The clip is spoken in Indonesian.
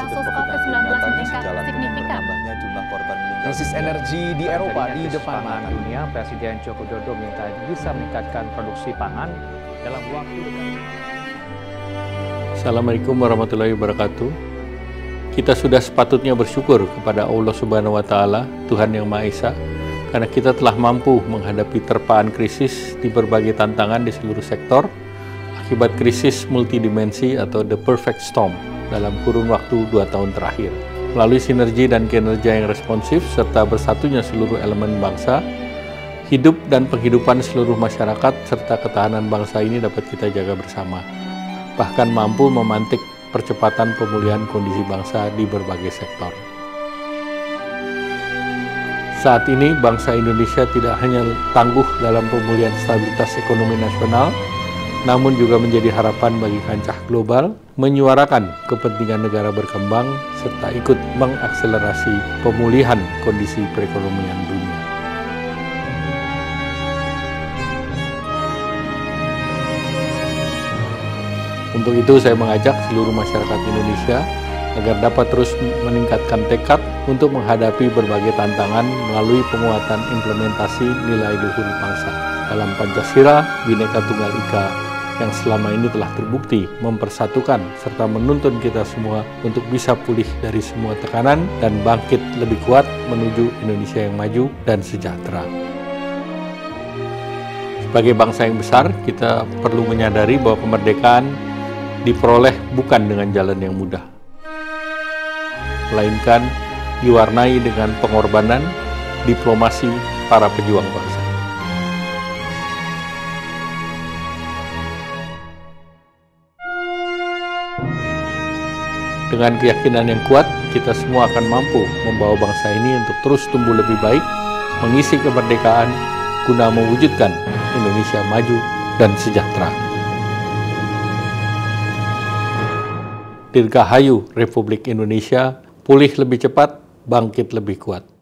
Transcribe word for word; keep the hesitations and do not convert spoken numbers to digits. kasus covid sembilan belas meningkat signifikan. Krisis energi di Eropa di depan mata dunia. Presiden Joko Widodo minta bisa meningkatkan produksi pangan dalam waktu dekat. Assalamualaikum warahmatullahi wabarakatuh. Kita sudah sepatutnya bersyukur kepada Allah Subhanahu wa Ta'ala, Tuhan Yang Maha Esa, karena kita telah mampu menghadapi terpaan krisis di berbagai tantangan di seluruh sektor akibat krisis multidimensi atau the perfect storm dalam kurun waktu dua tahun terakhir. Melalui sinergi dan kinerja yang responsif serta bersatunya seluruh elemen bangsa, hidup dan penghidupan seluruh masyarakat serta ketahanan bangsa ini dapat kita jaga bersama, bahkan mampu memantik percepatan pemulihan kondisi bangsa di berbagai sektor. Saat ini bangsa Indonesia tidak hanya tangguh dalam pemulihan stabilitas ekonomi nasional, namun juga menjadi harapan bagi kancah global, menyuarakan kepentingan negara berkembang, serta ikut mengakselerasi pemulihan kondisi perekonomian dunia. Untuk itu saya mengajak seluruh masyarakat Indonesia agar dapat terus meningkatkan tekad untuk menghadapi berbagai tantangan melalui penguatan implementasi nilai luhur bangsa dalam Pancasila, Bhinneka Tunggal Ika, yang selama ini telah terbukti mempersatukan serta menuntun kita semua untuk bisa pulih dari semua tekanan dan bangkit lebih kuat menuju Indonesia yang maju dan sejahtera. Sebagai bangsa yang besar, kita perlu menyadari bahwa kemerdekaan diperoleh bukan dengan jalan yang mudah, melainkan diwarnai dengan pengorbanan diplomasi para pejuang bangsa. Dengan keyakinan yang kuat, kita semua akan mampu membawa bangsa ini untuk terus tumbuh lebih baik, mengisi kemerdekaan guna mewujudkan Indonesia maju dan sejahtera. Dirgahayu Republik Indonesia, pulih lebih cepat, bangkit lebih kuat.